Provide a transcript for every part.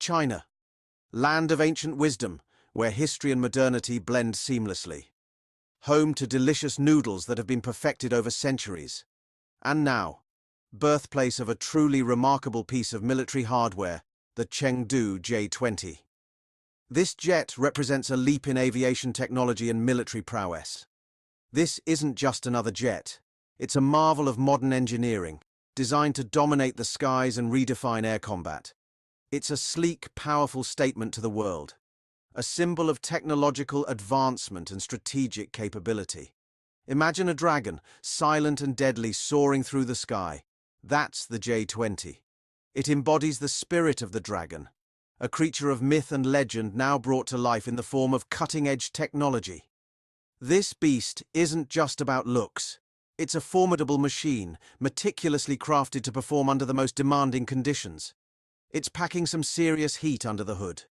China, land of ancient wisdom, where history and modernity blend seamlessly. Home to delicious noodles that have been perfected over centuries. And now, birthplace of a truly remarkable piece of military hardware, the Chengdu J-20. This jet represents a leap in aviation technology and military prowess. This isn't just another jet. It's a marvel of modern engineering, designed to dominate the skies and redefine air combat. It's a sleek, powerful statement to the world, a symbol of technological advancement and strategic capability. Imagine a dragon, silent and deadly, soaring through the sky. That's the J-20. It embodies the spirit of the dragon, a creature of myth and legend now brought to life in the form of cutting-edge technology. This beast isn't just about looks. It's a formidable machine, meticulously crafted to perform under the most demanding conditions. It's packing some serious heat under the hood.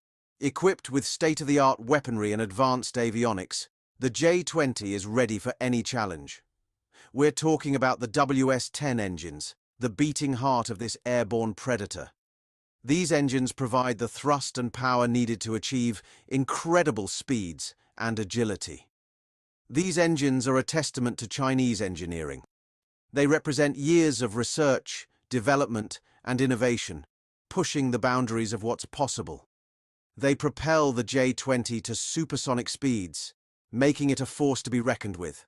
Equipped with state-of-the-art weaponry and advanced avionics, the J-20 is ready for any challenge. We're talking about the WS-10 engines, the beating heart of this airborne predator. These engines provide the thrust and power needed to achieve incredible speeds and agility. These engines are a testament to Chinese engineering. They represent years of research, development, and innovation, pushing the boundaries of what's possible. They propel the J-20 to supersonic speeds, making it a force to be reckoned with.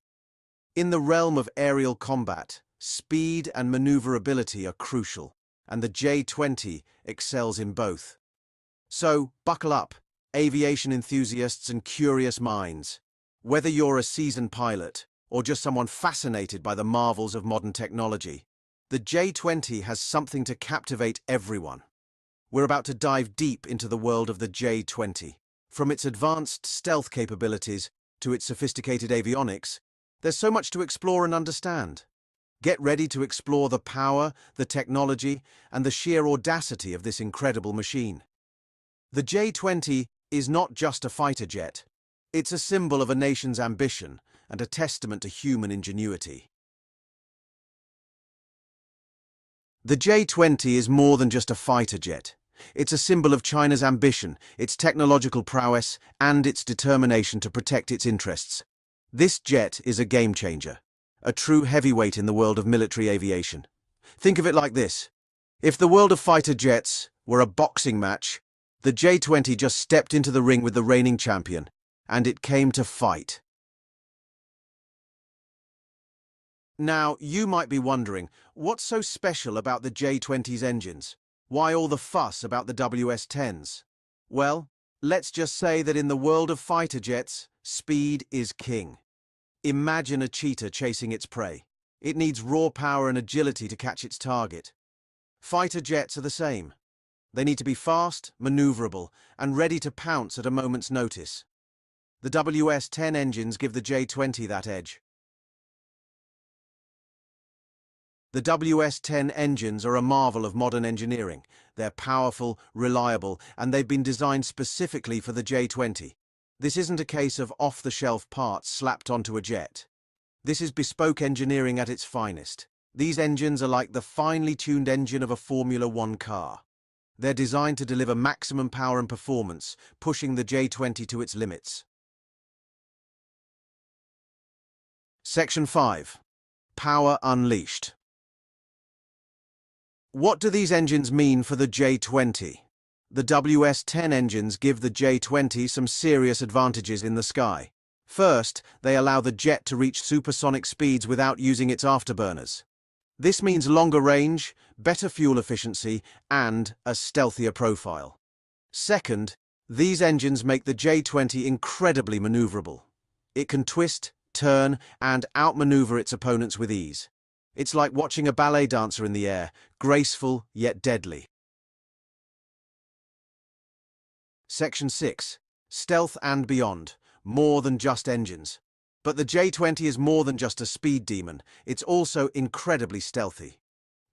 In the realm of aerial combat, speed and maneuverability are crucial, and the J-20 excels in both. So, buckle up, aviation enthusiasts and curious minds. Whether you're a seasoned pilot or just someone fascinated by the marvels of modern technology, the J-20 has something to captivate everyone. We're about to dive deep into the world of the J-20. From its advanced stealth capabilities to its sophisticated avionics, there's so much to explore and understand. Get ready to explore the power, the technology, and the sheer audacity of this incredible machine. The J-20 is not just a fighter jet. It's a symbol of a nation's ambition and a testament to human ingenuity. The J-20 is more than just a fighter jet. It's a symbol of China's ambition, its technological prowess, and its determination to protect its interests. This jet is a game-changer, a true heavyweight in the world of military aviation. Think of it like this. If the world of fighter jets were a boxing match, the J-20 just stepped into the ring with the reigning champion, and it came to fight. Now, you might be wondering, what's so special about the J-20's engines? Why all the fuss about the WS-10s? Well, let's just say that in the world of fighter jets, speed is king. Imagine a cheetah chasing its prey. It needs raw power and agility to catch its target. Fighter jets are the same. They need to be fast, maneuverable, and ready to pounce at a moment's notice. The WS-10 engines give the J-20 that edge. The WS-10 engines are a marvel of modern engineering. They're powerful, reliable, and they've been designed specifically for the J-20. This isn't a case of off-the-shelf parts slapped onto a jet. This is bespoke engineering at its finest. These engines are like the finely tuned engine of a Formula One car. They're designed to deliver maximum power and performance, pushing the J-20 to its limits. Section 5. Power Unleashed. What do these engines mean for the J-20? The WS-10 engines give the J-20 some serious advantages in the sky. First, they allow the jet to reach supersonic speeds without using its afterburners. This means longer range, better fuel efficiency, and a stealthier profile. Second, these engines make the J-20 incredibly maneuverable. It can twist, turn, and outmaneuver its opponents with ease. It's like watching a ballet dancer in the air, graceful yet deadly. Section 6. Stealth and beyond. More than just engines. But the J-20 is more than just a speed demon. It's also incredibly stealthy.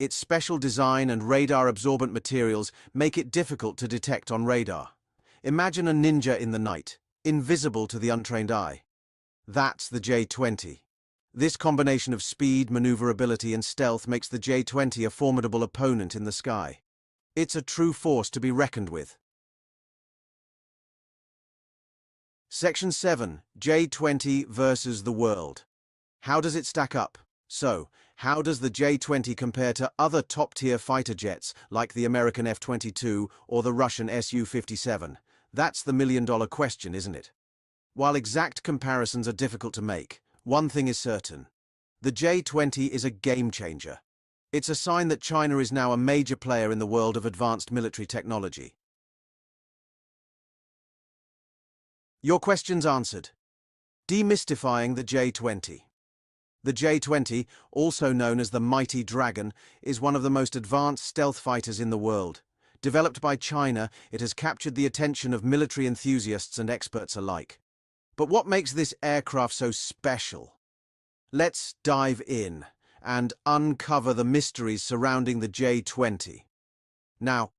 Its special design and radar-absorbent materials make it difficult to detect on radar. Imagine a ninja in the night, invisible to the untrained eye. That's the J-20. This combination of speed, maneuverability, and stealth makes the J-20 a formidable opponent in the sky. It's a true force to be reckoned with, Section 7, J-20 versus the world. How does it stack up? So, how does the J-20 compare to other top-tier fighter jets like the American F-22 or the Russian SU-57? That's the million-dollar question, isn't it? While exact comparisons are difficult to make, one thing is certain. The J-20 is a game-changer. It's a sign that China is now a major player in the world of advanced military technology. Your questions answered. Demystifying the J-20. The J-20, also known as the Mighty Dragon, is one of the most advanced stealth fighters in the world. Developed by China, it has captured the attention of military enthusiasts and experts alike. But what makes this aircraft so special? Let's dive in and uncover the mysteries surrounding the J-20. Now,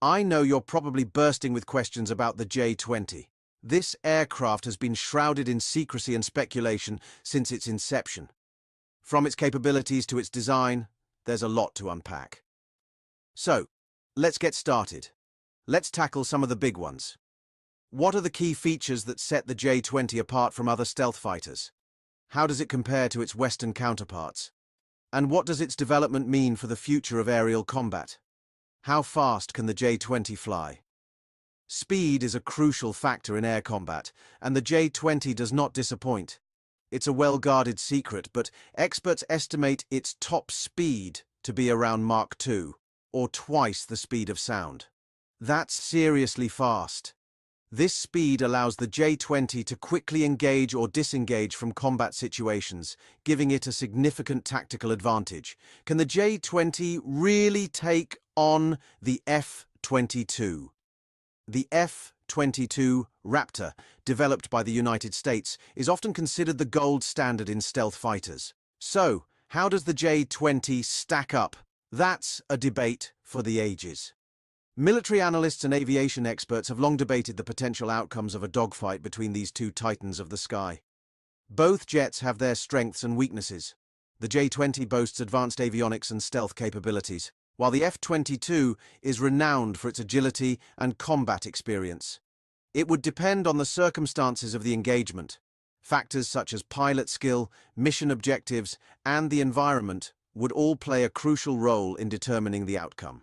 I know you're probably bursting with questions about the J-20. This aircraft has been shrouded in secrecy and speculation since its inception. From its capabilities to its design, there's a lot to unpack. So, let's get started. Let's tackle some of the big ones. What are the key features that set the J-20 apart from other stealth fighters? How does it compare to its Western counterparts? And what does its development mean for the future of aerial combat? How fast can the J-20 fly? Speed is a crucial factor in air combat, and the J-20 does not disappoint. It's a well-guarded secret, but experts estimate its top speed to be around Mach 2, or twice the speed of sound. That's seriously fast. This speed allows the J-20 to quickly engage or disengage from combat situations, giving it a significant tactical advantage. Can the J-20 really take on the F-22? The F-22 Raptor, developed by the United States, is often considered the gold standard in stealth fighters. So, how does the J-20 stack up? That's a debate for the ages. Military analysts and aviation experts have long debated the potential outcomes of a dogfight between these two titans of the sky. Both jets have their strengths and weaknesses. The J-20 boasts advanced avionics and stealth capabilities, while the F-22 is renowned for its agility and combat experience. It would depend on the circumstances of the engagement. Factors such as pilot skill, mission objectives, and the environment would all play a crucial role in determining the outcome.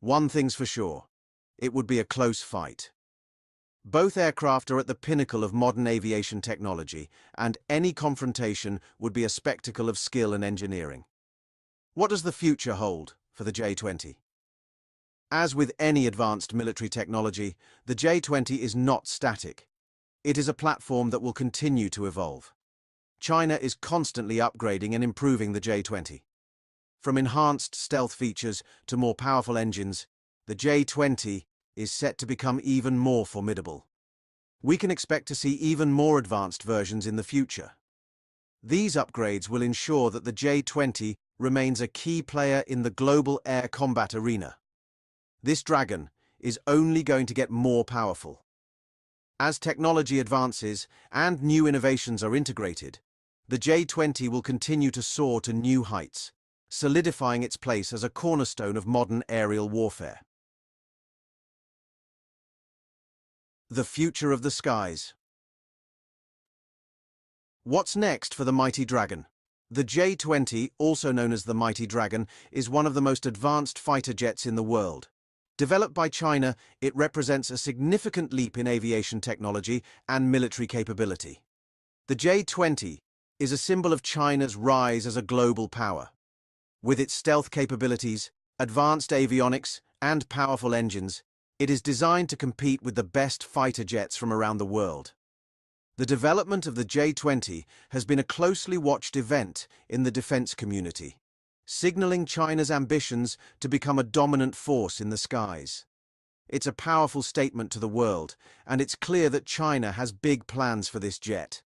One thing's for sure, it would be a close fight. Both aircraft are at the pinnacle of modern aviation technology, and any confrontation would be a spectacle of skill and engineering. What does the future hold for the J-20? As with any advanced military technology, the J-20 is not static. It is a platform that will continue to evolve. China is constantly upgrading and improving the J-20. From enhanced stealth features to more powerful engines, the J-20 is set to become even more formidable. We can expect to see even more advanced versions in the future. These upgrades will ensure that the J-20 remains a key player in the global air combat arena. This dragon is only going to get more powerful. As technology advances and new innovations are integrated, the J-20 will continue to soar to new heights, solidifying its place as a cornerstone of modern aerial warfare. The future of the skies. What's next for the Mighty Dragon? The J-20, also known as the Mighty Dragon, is one of the most advanced fighter jets in the world. Developed by China, it represents a significant leap in aviation technology and military capability. The J-20 is a symbol of China's rise as a global power. With its stealth capabilities, advanced avionics, and powerful engines, it is designed to compete with the best fighter jets from around the world. The development of the J-20 has been a closely watched event in the defense community, signaling China's ambitions to become a dominant force in the skies. It's a powerful statement to the world, and it's clear that China has big plans for this jet.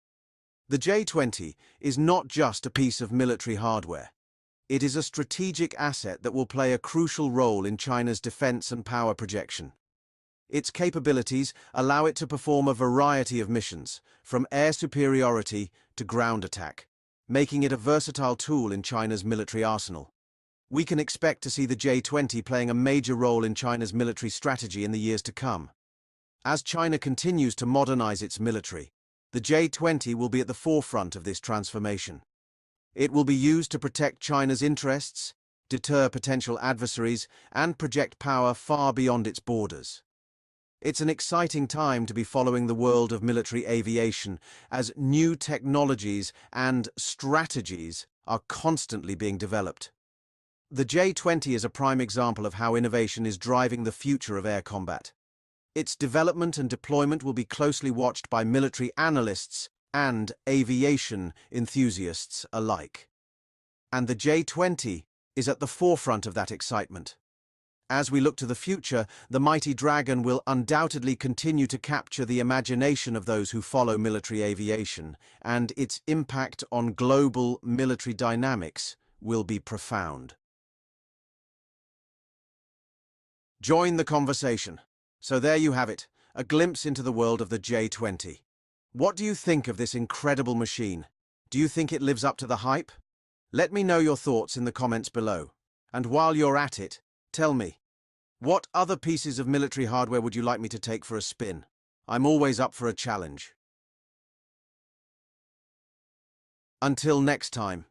The J-20 is not just a piece of military hardware. It is a strategic asset that will play a crucial role in China's defense and power projection. Its capabilities allow it to perform a variety of missions, from air superiority to ground attack, making it a versatile tool in China's military arsenal. We can expect to see the J-20 playing a major role in China's military strategy in the years to come. As China continues to modernize its military, the J-20 will be at the forefront of this transformation. It will be used to protect China's interests, deter potential adversaries, and project power far beyond its borders. It's an exciting time to be following the world of military aviation, as new technologies and strategies are constantly being developed. The J-20 is a prime example of how innovation is driving the future of air combat. Its development and deployment will be closely watched by military analysts and aviation enthusiasts alike. And the J-20 is at the forefront of that excitement. As we look to the future, the mighty dragon will undoubtedly continue to capture the imagination of those who follow military aviation, and its impact on global military dynamics will be profound. Join the conversation. So there you have it, a glimpse into the world of the J-20. What do you think of this incredible machine? Do you think it lives up to the hype? Let me know your thoughts in the comments below. And while you're at it, tell me, what other pieces of military hardware would you like me to take for a spin? I'm always up for a challenge. Until next time.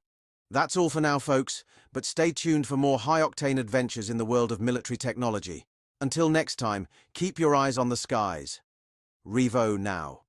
That's all for now, folks, but stay tuned for more high-octane adventures in the world of military technology. Until next time, keep your eyes on the skies. Revo Now.